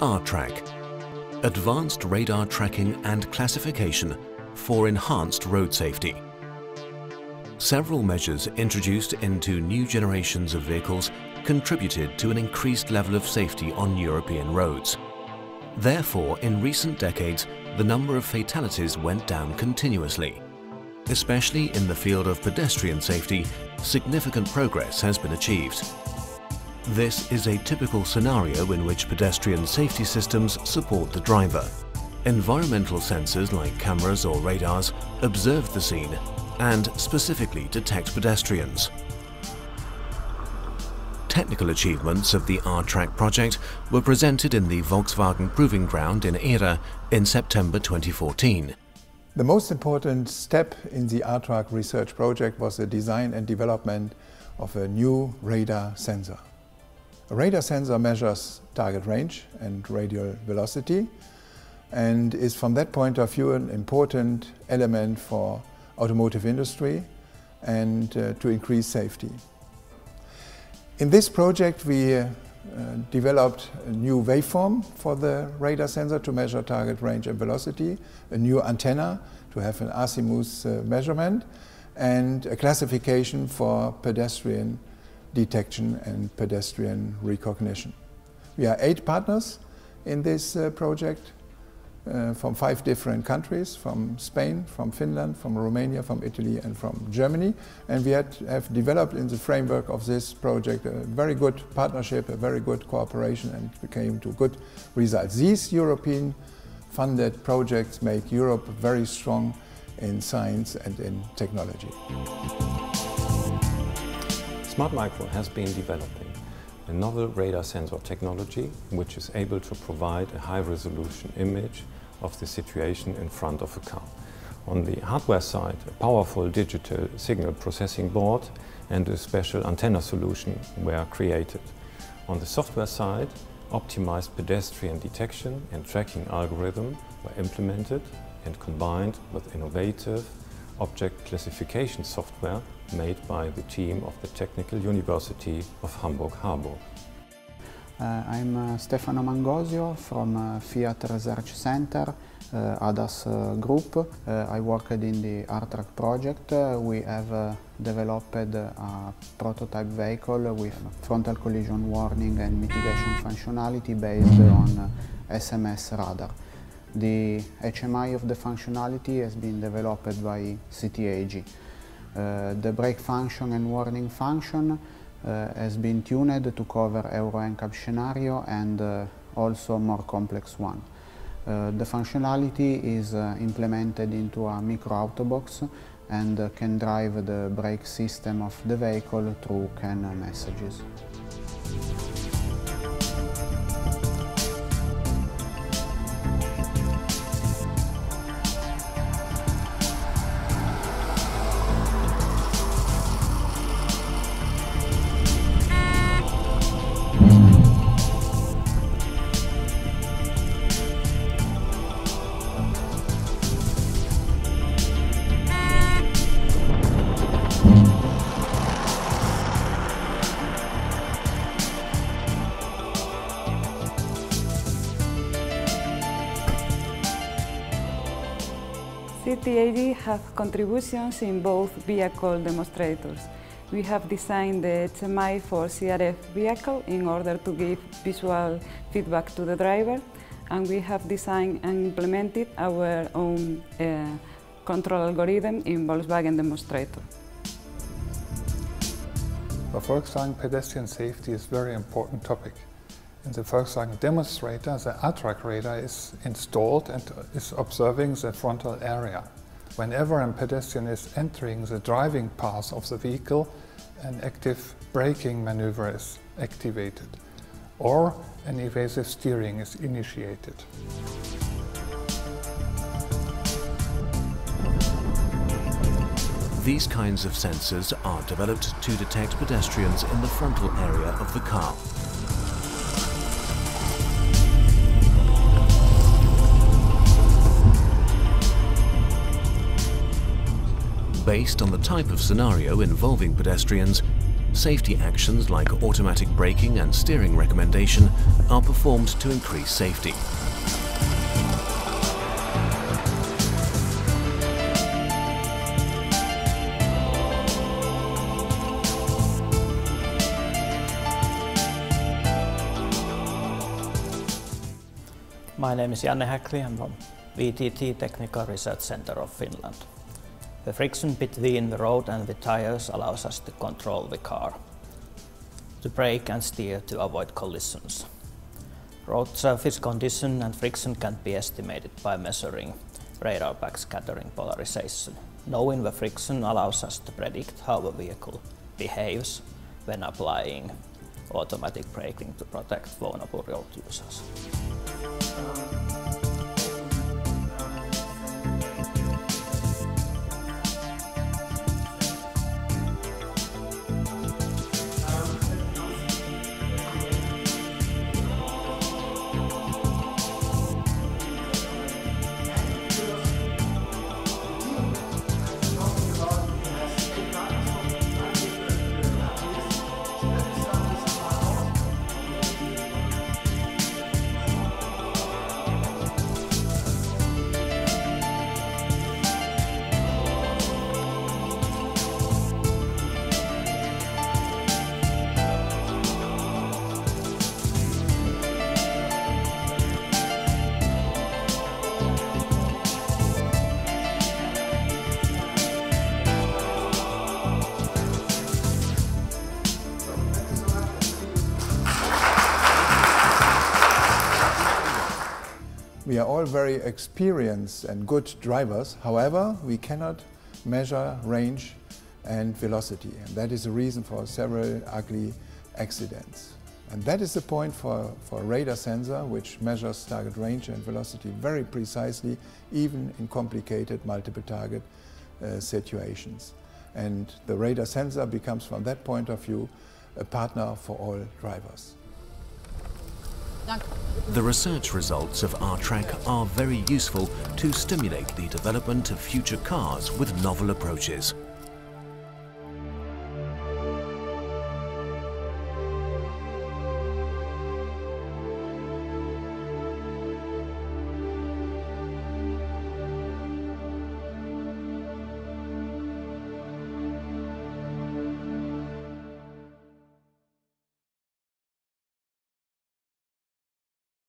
ARTRAC, advanced radar tracking and classification for enhanced road safety. Several measures introduced into new generations of vehicles contributed to an increased level of safety on European roads. Therefore, in recent decades, the number of fatalities went down continuously. Especially in the field of pedestrian safety, significant progress has been achieved. This is a typical scenario in which pedestrian safety systems support the driver. Environmental sensors like cameras or radars observe the scene and specifically detect pedestrians. Technical achievements of the ARTRAC project were presented in the Volkswagen Proving Ground in Era in September 2014. The most important step in the ARTRAC research project was the design and development of a new radar sensor. A radar sensor measures target range and radial velocity and is from that point of view an important element for automotive industry and to increase safety. In this project we developed a new waveform for the radar sensor to measure target range and velocity, a new antenna to have an azimuth measurement, and a classification for pedestrian detection and pedestrian recognition. We are 8 partners in this project from 5 different countries, from Spain, from Finland, from Romania, from Italy and from Germany. And we have developed in the framework of this project a very good partnership, a very good cooperation, and it came to good results. These European funded projects make Europe very strong in science and in technology. smartmicro has been developing a novel radar sensor technology which is able to provide a high-resolution image of the situation in front of a car. On the hardware side, a powerful digital signal processing board and a special antenna solution were created. On the software side, optimized pedestrian detection and tracking algorithms were implemented and combined with innovative object classification software made by the team of the Technical University of Hamburg-Harburg. I'm Stefano Mangozio from Fiat Research Center, ADAS group. I worked in the ARTRAC project. We have developed a prototype vehicle with frontal collision warning and mitigation functionality based on SMS radar. The HMI of the functionality has been developed by CTAG. The brake function and warning function has been tuned to cover Euro NCAP scenario and also more complex one. The functionality is implemented into a micro autobox and can drive the brake system of the vehicle through CAN messages. CTAG have contributions in both vehicle demonstrators. We have designed the HMI for CRF vehicle in order to give visual feedback to the driver, and we have designed and implemented our own control algorithm in Volkswagen demonstrator. For Volkswagen, pedestrian safety is a very important topic. In the Volkswagen demonstrator, the ARTRAC radar is installed and is observing the frontal area. Whenever a pedestrian is entering the driving path of the vehicle, an active braking maneuver is activated or an evasive steering is initiated. These kinds of sensors are developed to detect pedestrians in the frontal area of the car. Based on the type of scenario involving pedestrians, safety actions like automatic braking and steering recommendation are performed to increase safety. My name is Janne Hakli. I'm from VTT Technical Research Center of Finland. The friction between the road and the tires allows us to control the car, to brake and steer to avoid collisions. Road surface condition and friction can be estimated by measuring radar backscattering polarization. Knowing the friction allows us to predict how a vehicle behaves when applying automatic braking to protect vulnerable road users. We are all very experienced and good drivers. However, we cannot measure range and velocity, and that is the reason for several ugly accidents. And that is the point for a radar sensor, which measures target range and velocity very precisely, even in complicated multiple target situations. And the radar sensor becomes, from that point of view, a partner for all drivers. The research results of ARTRAC are very useful to stimulate the development of future cars with novel approaches.